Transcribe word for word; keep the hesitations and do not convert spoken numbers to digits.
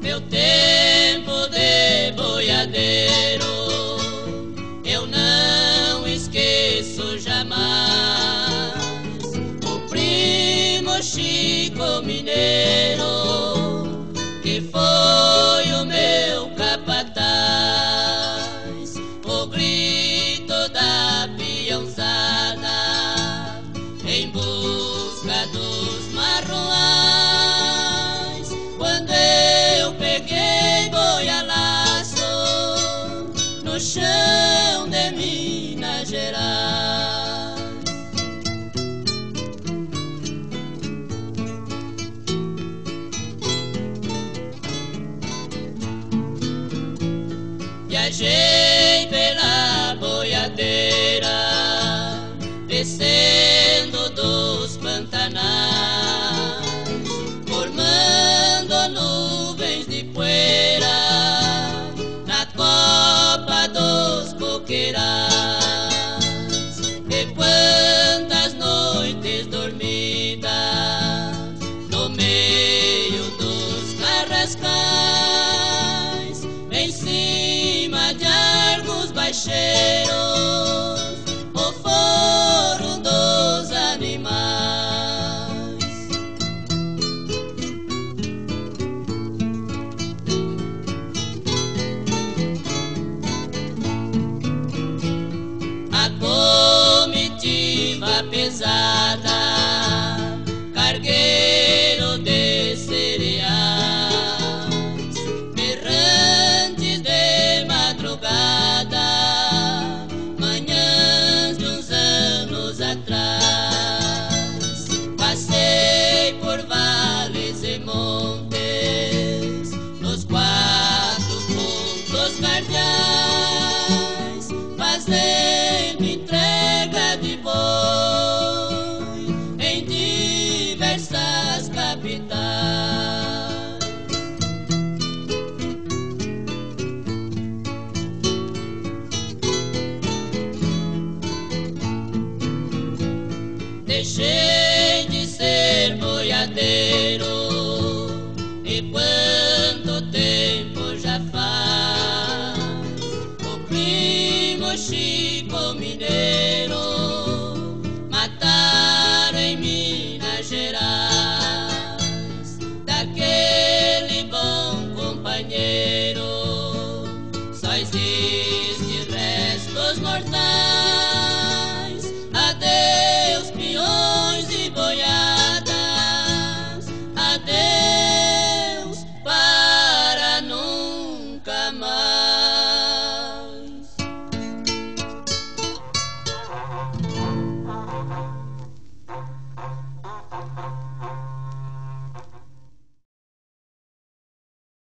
Meu tempo de boiadeiro eu não esqueço jamais. O primo Chico Mineiro, que foi o meu capataz, o grito da peãozada em busca dos marruais. Quando eu peguei boialaço no chão de Minas Gerais. Viajei pela boiadeira, descendo dos pantanais, formando nuvens de poeira na copa dos coqueirais. E quantas noites dormidas no meio dos carrascais, em cima de argos baixeiros, o foro dos animais. A comitiva pesada, cargueiro de cereais, berrantes de madrugada, manhãs de uns anos atrás. Passei por vales e montes, nos quatro pontos cardeais, fazendo entrega de boi em diversas capitais. Deixei de ser boiadeiro, e quanto tempo já faz. O primo Chico Mineiro mataram em Minas Gerais. Daquele bom companheiro só existe restos mortais.